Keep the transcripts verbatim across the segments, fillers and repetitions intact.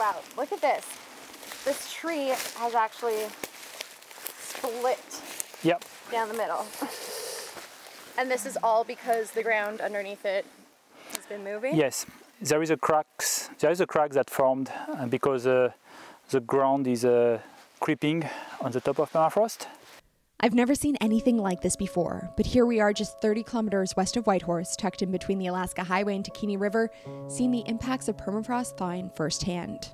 Wow, look at this. This tree has actually split yep. down the middle. And this is all because the ground underneath it has been moving? Yes, there is a cracks. There is a crack that formed because uh, the ground is uh, creeping on the top of permafrost. I've never seen anything like this before, but here we are just thirty kilometers west of Whitehorse, tucked in between the Alaska Highway and Takhini River, seeing the impacts of permafrost thawing firsthand.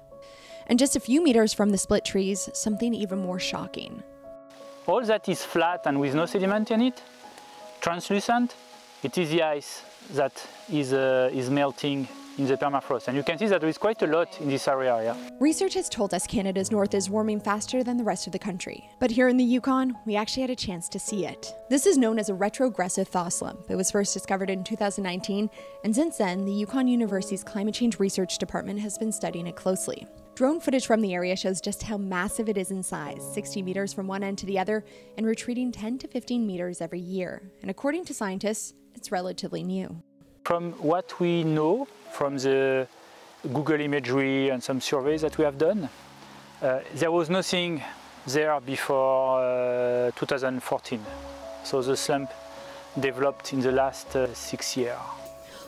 And just a few meters from the split trees, something even more shocking. All that is flat and with no sediment in it, translucent, it is the ice that is, uh, is melting in the permafrost, and you can see that there is quite a lot in this area. Yeah. Research has told us Canada's north is warming faster than the rest of the country, but here in the Yukon, we actually had a chance to see it. This is known as a retrogressive thaw slump. It was first discovered in two thousand nineteen, and since then, the Yukon University's Climate Change Research Department has been studying it closely. Drone footage from the area shows just how massive it is in size, sixty meters from one end to the other, and retreating ten to fifteen meters every year. And according to scientists, it's relatively new. From what we know from the Google imagery and some surveys that we have done, uh, there was nothing there before uh, two thousand fourteen. So the slump developed in the last uh, six years.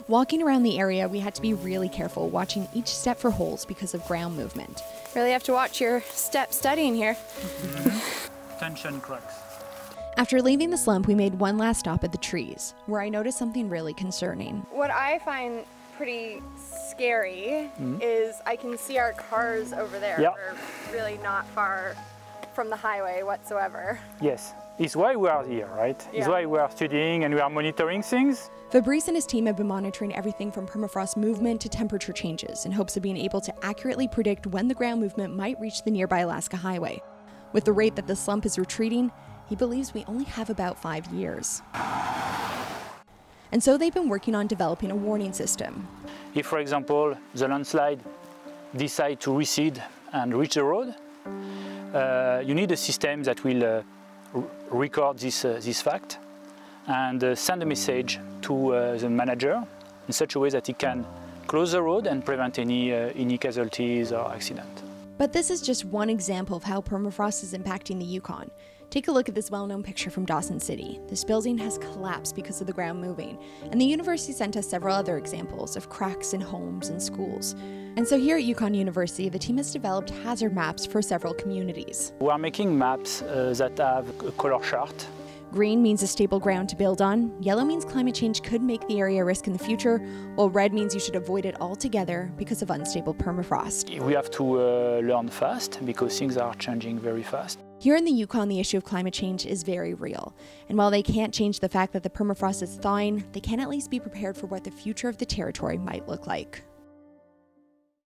Walking around the area, we had to be really careful watching each step for holes because of ground movement. Really have to watch your step studying here. Mm-hmm. Tension cracks. After leaving the slump, we made one last stop at the trees, where I noticed something really concerning. What I find pretty scary mm-hmm. is I can see our cars over there. Yep. We're really not far from the highway whatsoever. Yes, it's why we are here, right? Yeah. It's why we are studying and we are monitoring things. Fabrice and his team have been monitoring everything from permafrost movement to temperature changes in hopes of being able to accurately predict when the ground movement might reach the nearby Alaska Highway. With the rate that the slump is retreating, he believes we only have about five years. And so they've been working on developing a warning system. If, for example, the landslide decides to recede and reach the road, uh, you need a system that will uh, record this, uh, this fact and uh, send a message to uh, the manager in such a way that he can close the road and prevent any, uh, any casualties or accident. But this is just one example of how permafrost is impacting the Yukon. Take a look at this well-known picture from Dawson City. This building has collapsed because of the ground moving, and the university sent us several other examples of cracks in homes and schools. And so here at Yukon University, the team has developed hazard maps for several communities. We are making maps uh, that have a color chart. Green means a stable ground to build on, yellow means climate change could make the area a risk in the future, while red means you should avoid it altogether because of unstable permafrost. We have to uh, learn fast because things are changing very fast. Here in the Yukon, the issue of climate change is very real. And while they can't change the fact that the permafrost is thawing, they can at least be prepared for what the future of the territory might look like.